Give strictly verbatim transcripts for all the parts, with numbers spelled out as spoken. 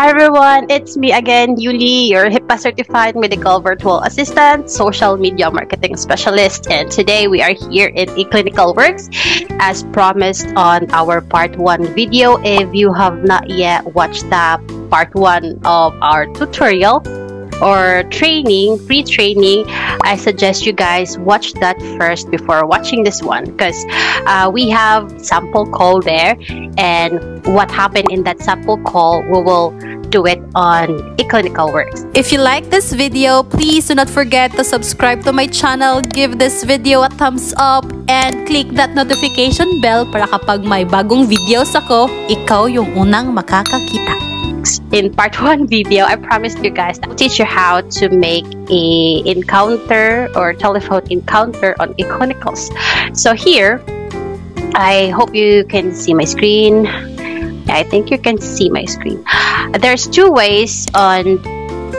Hi everyone, it's me again, Yuli, your HIPAA Certified Medical Virtual Assistant, Social Media Marketing Specialist. And today we are here in eClinicalWorks as promised on our part one video. If you have not yet watched the part one of our tutorial or training, free training, I suggest you guys watch that first before watching this one, because uh, we have sample call there, and what happened in that sample call we will do it on eClinicalWorks. If you like this video, please do not forget to subscribe to my channel, give this video a thumbs up, and click that notification bell para kapag may bagong videos ako, ikaw yung unang makakakita. In part one video, I promised you guys I'll teach you how to make a encounter or telephone encounter on eClinicals. So here, I hope you can see my screen. I think you can see my screen. There's two ways on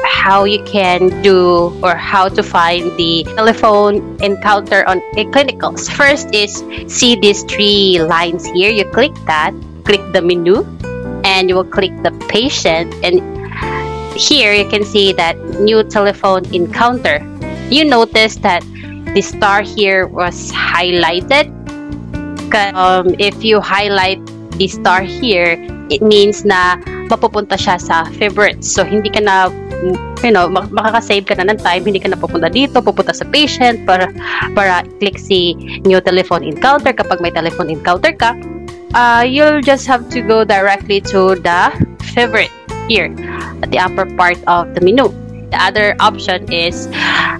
how you can do or how to find the telephone encounter on eClinicals. First is, see these three lines here. You click that, click the menu, and you will click the patient, and here you can see that new telephone encounter. You notice that the star here was highlighted. Um, if you highlight the star here, it means na mapupunta siya sa favorites. So hindi ka na, you know, makakasave ka na ng time, hindi ka na pupunta dito, pupunta sa patient para, para click si new telephone encounter. Kapag may telephone encounter ka, Uh, you'll just have to go directly to the favorite here at the upper part of the menu. The other option is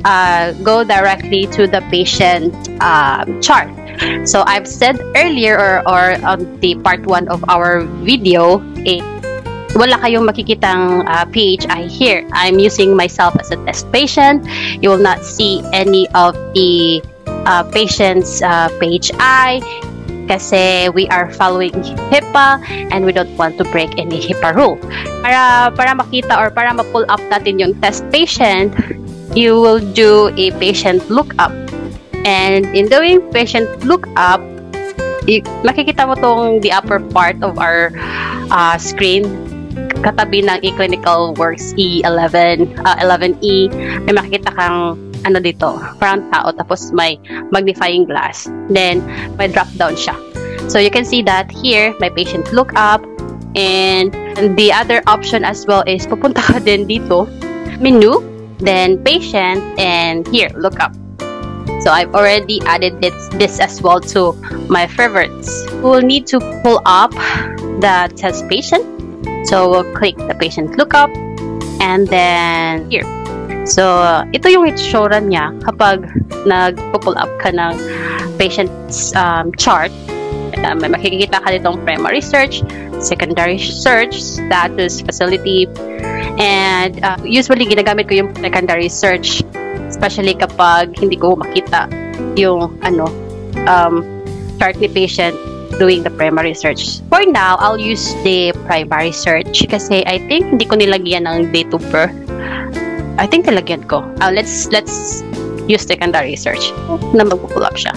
uh, go directly to the patient uh, chart. So I've said earlier or, or on the part one of our video, eh, wala kayong makikitang uh, P H I here. I'm using myself as a test patient. You will not see any of the uh, patient's uh, P H I. Kasi we are following HIPAA and we don't want to break any HIPAA rule. Para, para makita or para ma-pull up natin yung test patient, you will do a patient lookup. And in doing patient lookup, you, makikita mo tong the upper part of our uh, screen, katabi ng eClinicalWorks E eleven, uh, eleven E, may makikita kang ano dito, parang tao, tapos may magnifying glass, then may drop down siya. So you can see that here, my patient look up, and the other option as well is pupunta ka din dito, menu, then patient, and here, look up. So I've already added this, this as well to my favorites. We'll need to pull up the test patient. So we'll click the patient look up, and then here. So, uh, ito yung itsura niya kapag nag-pull up ka ng patient's um, chart. Uh, may makikita ka nitong primary search, secondary search, status, facility, and uh, usually ginagamit ko yung secondary search, especially kapag hindi ko makita yung ano um, chart ni patient doing the primary search. For now, I'll use the primary search kasi I think hindi ko nilagyan ng date of birth. I think nilagyan ko. Uh, let's let's use secondary search. Na mag-pull up siya.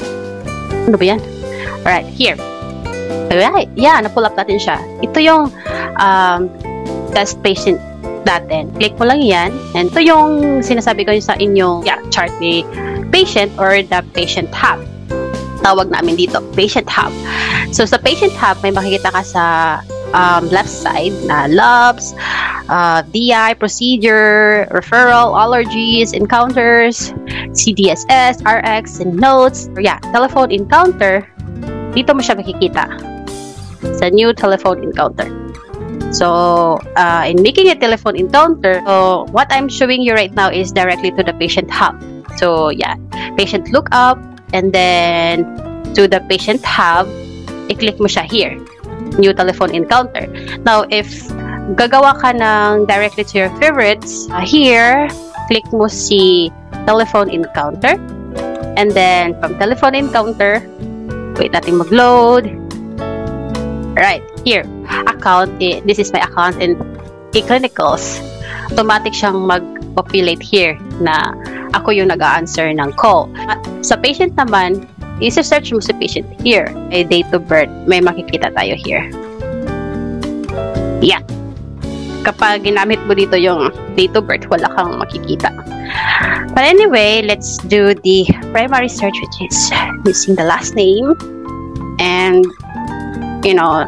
Ano ba yan? Alright, here. Alright, yeah, na-pull up natin siya. Ito yung um, test patient natin. Click mo lang yan. And ito yung sinasabi ko sa inyong yeah, chart ni patient or the patient hub. Tawag namin dito, patient hub. So sa patient hub, may makikita ka sa um, left side na labs, Uh, D I, procedure, referral, allergies, encounters, C D S S, R X, and notes. Yeah, telephone encounter. Dito mo siya makikita sa new telephone encounter. So, uh, in making a telephone encounter, so what I'm showing you right now is directly to the patient hub. So, yeah, patient lookup, and then to the patient hub, i-click mo siya here, new telephone encounter. Now, if gagawa ka ng directly to your favorites, uh, here, click mo si telephone encounter, and then from telephone encounter, wait natin mag-load. Right, here, account, eh, this is my account in eClinicals. Automatic siyang mag-populate here na ako yung nag-a-answer ng call. At sa patient naman, isa-search mo si patient here, may date of birth, may makikita tayo here. Yeah. kapag ginamit mo dito yung date of birth, wala kang makikita. But anyway, let's do the primary search, which is using the last name. And, you know,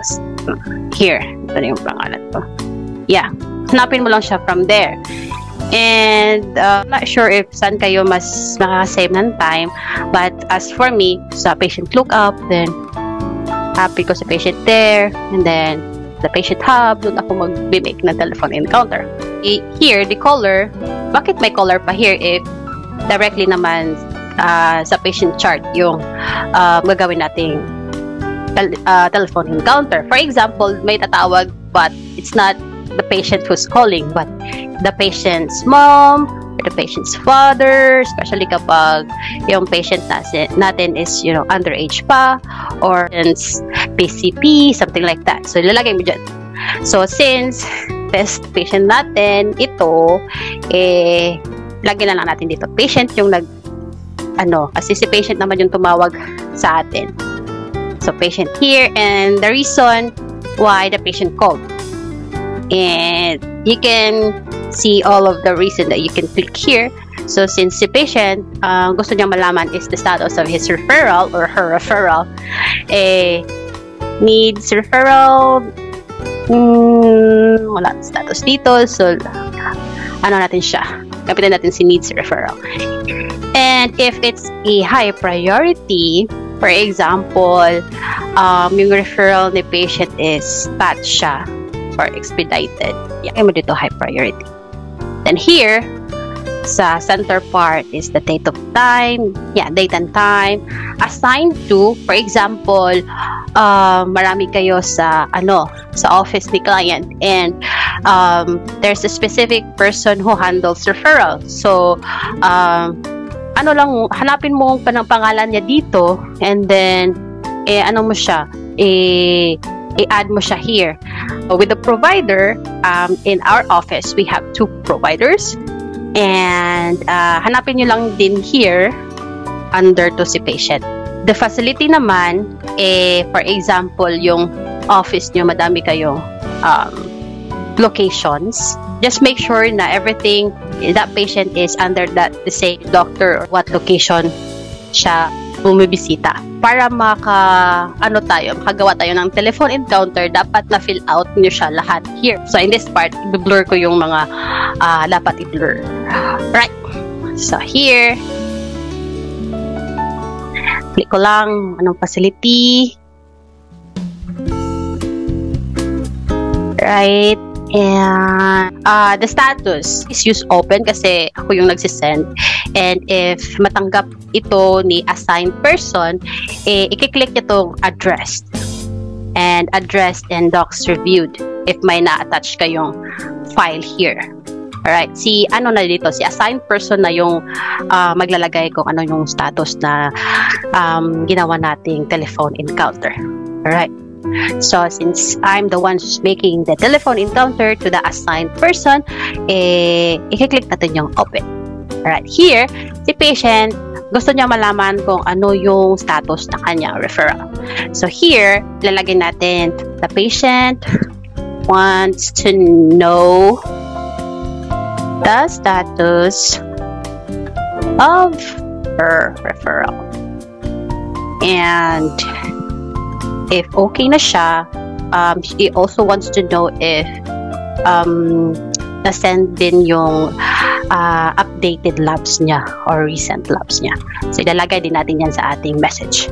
here. Ito na yung pangalan ko. Yeah. Hanapin mo lang siya from there. And, uh, I'm not sure if saan kayo mas nakakasave ng time. But as for me, sa patient lookup, then happy ko sa patient there. And then, the patient hub, doon ako mag-make ng telephone encounter. Here, the color, bakit may color pa here if directly naman uh, sa patient chart yung uh, magagawin nating tel uh, telephone encounter. For example, may tatawag but it's not the patient who's calling but the patient's mom or the patient's father, especially kapag yung patient natin is, you know, underage pa or P C P, something like that. So, ilalagay mo dyan. So, since test patient natin, ito, eh, lagyan na lang natin dito. Patient yung nag, ano, kasi si patient naman yung tumawag sa atin. So, patient here and the reason why the patient called. And you can see all of the reason that you can click here. So, since the patient, uh, gusto niya malaman is the status of his referral or her referral. Eh, needs referral. Mm, wala status dito. So, ano natin siya? Kapitan natin si needs referral. And if it's a high priority, for example, um, yung referral ni patient is fast siya or expedited. Yan mo dito, high priority. Then here, sa center part is the date of time. Yeah, date and time. Assigned to, for example, uh, marami kayo sa, ano, sa office ni client. And um, there's a specific person who handles referral. So, um, ano lang, hanapin mo ang pangalan niya dito. And then, eh, ano mo siya? Eh, i-add mo siya here. With the provider, um, in our office, we have two providers. And uh, hanapin nyo lang din here under to si patient. The facility naman, eh, for example, yung office nyo, madami kayong um, locations. Just make sure na everything, that patient is under that the same doctor or what location siya bumibisita. Para maka, ano tayo, makagawa tayo ng telephone encounter, dapat na-fill out nyo siya lahat here. So, in this part, i-blur ko yung mga uh, dapat i-blur. Right. So, here. Click ko lang, anong facility. Right. And uh, the status is use open kasi ako yung nagsisend. And if matanggap ito ni assigned person, eh, i-click itong addressed. And addressed and docs reviewed if may na-attach kayong file here. Alright, si ano na dito, si assigned person na yung uh, maglalagay kung ano yung status na um, ginawa nating telephone encounter. Alright. So, since I'm the one who's making the telephone encounter to the assigned person, eh, i-click natin yung open. Alright, here, si patient, gusto niya malaman kung ano yung status na kanyang referral. So, here, lalagay natin, the patient wants to know the status of her referral. And if okay na siya, um, she also wants to know if um, na-send din yung uh, updated labs niya or recent labs niya. So, ilalagay din natin yan sa ating message.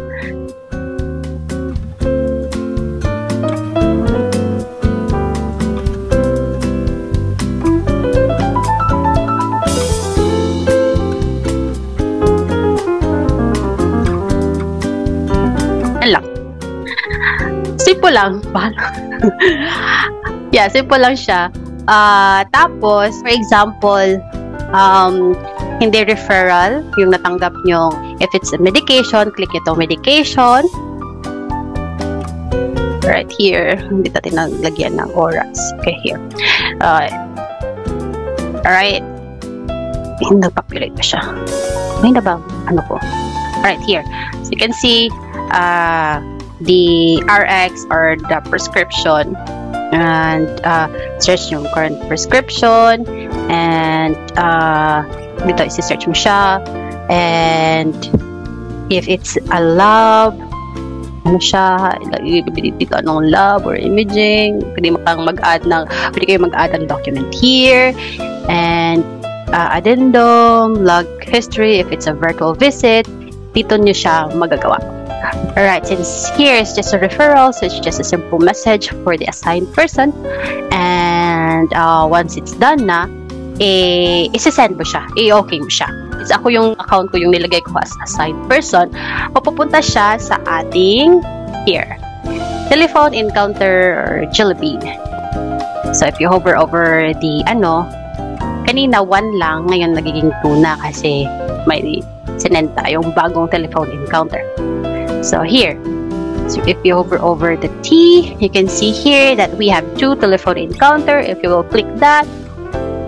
Simple lang. Yeah, simple lang siya. Uh, tapos, for example, um, hindi referral, yung natanggap nyo. If it's a medication, click itong medication. Right here. Hindi natin naglagyan ng oras. Okay, here. Uh, alright. Nagpopulate pa siya. May na ba? Ano po? Alright, here. So, you can see, uh, the R X or the prescription and uh, i-search yung current prescription, and uh, dito i-search mo siya, and if it's a lab, ano siya, dito anong lab or imaging, pwede mo kang mag-add ng, pwede kayo mag-add ng document here, and uh, addendum, log history, if it's a virtual visit, dito nyo siya magagawa. Alright, since here is just a referral, so it's just a simple message for the assigned person. And uh, once it's done na, eh, isi-send mo siya, i-okay mo siya. It's ako yung account ko, yung nilagay ko as assigned person. Mapupunta siya sa ating here, telephone encounter or Jellybean. So if you hover over the ano, kanina one lang, ngayon nagiging two na kasi may sinenta yung bagong telephone encounter. So here, so if you hover over the T, you can see here that we have two telephone encounter. If you will click that,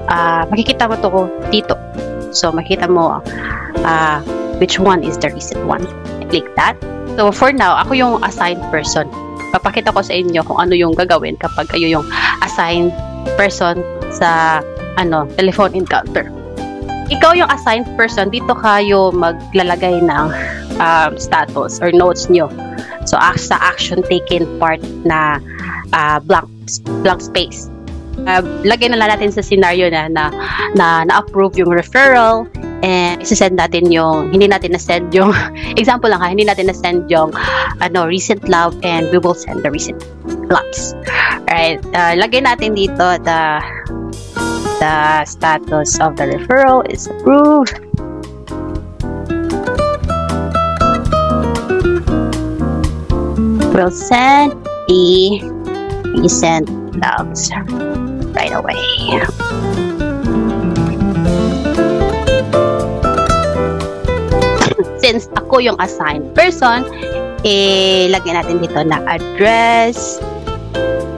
uh, makikita mo to ko dito. So makita mo uh, which one is the recent one. Click that. So for now, ako yung assigned person. Papakita ko sa inyo kung ano yung gagawin kapag kayo yung assigned person sa ano telephone encounter. Ikaw yung assigned person, dito kayo maglalagay ng um, status or notes nyo. So, sa action taken part na uh, blank, blank space. Uh, lagay na lang natin sa scenario na na-approve na, na yung referral, and isasend natin yung, hindi natin na-send yung, example lang ha, hindi natin na-send yung ano, recent lab, and we will send the recent labs. Alright, uh, lagay natin dito the the status of the referral is approved. We'll send the recent labs right away. Since ako yung assigned person, eh, lagyan natin dito na address,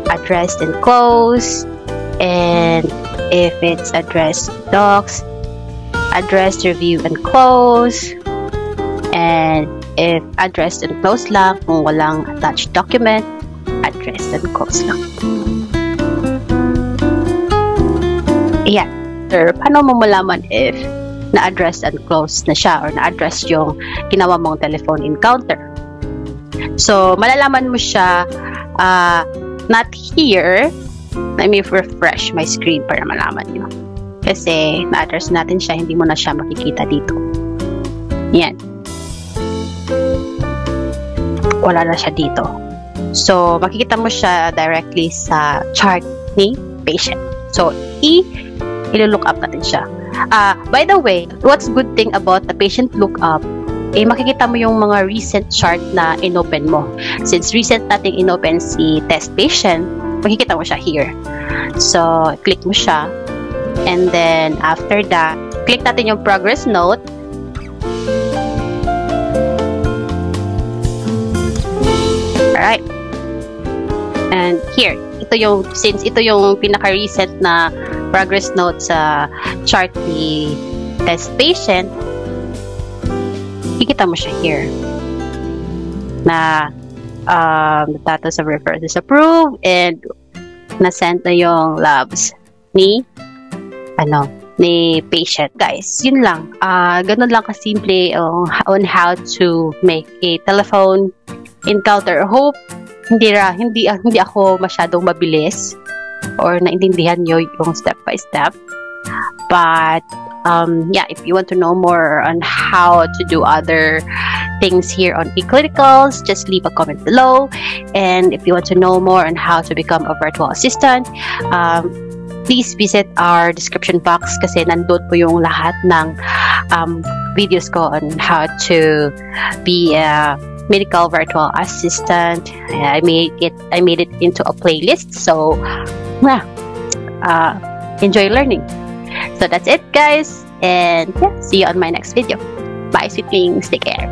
address and close, and if it's address docs, address review and close, and if address and close lang, kung walang attached document, address and close lang. Yeah, sir, paano mo malaman if na-address and close na siya or na-address yung ginawa mong telephone encounter? So, malalaman mo siya uh, not here. Let me refresh my screen para malaman nyo. Kasi na-address natin siya, hindi mo na siya makikita dito. Yan. Wala na siya dito. So, makikita mo siya directly sa chart ni patient. So, E, ilo-look up natin siya. Uh, by the way, what's good thing about the patient lookup, eh, makikita mo yung mga recent chart na inopen mo. Since recent natin inopen si test patient, makikita mo siya here. So, click mo siya. And then, after that, click natin yung progress note. Alright. And here, ito yung, since ito yung pinaka-recent na progress note sa chart ni test patient, makikita mo siya here. Na, Um, the status of referral is approved, and nasend na yung labs ni ano ni patient. Guys, yun lang, uh, ganun lang kasimple uh, on how to make a telephone encounter. Hope hindi ra, hindi, uh, hindi ako masyadong mabilis or naintindihan nyo yung step by step, but um, yeah, if you want to know more on how to do other things here on eClinicals, just leave a comment below. And if you want to know more on how to become a virtual assistant, um, please visit our description box kasi nandun po yung lahat ng um, videos ko on how to be a medical virtual assistant. I made it, I made it into a playlist, so yeah, uh, enjoy learning. So that's it, guys, and yeah, see you on my next video. Bye, sweet things, take care.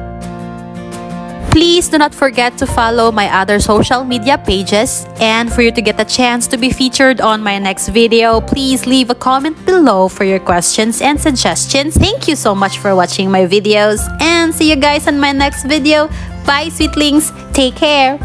Please do not forget to follow my other social media pages, and for you to get a chance to be featured on my next video, please leave a comment below for your questions and suggestions. Thank you so much for watching my videos, and see you guys on my next video. Bye, sweetlings. Take care.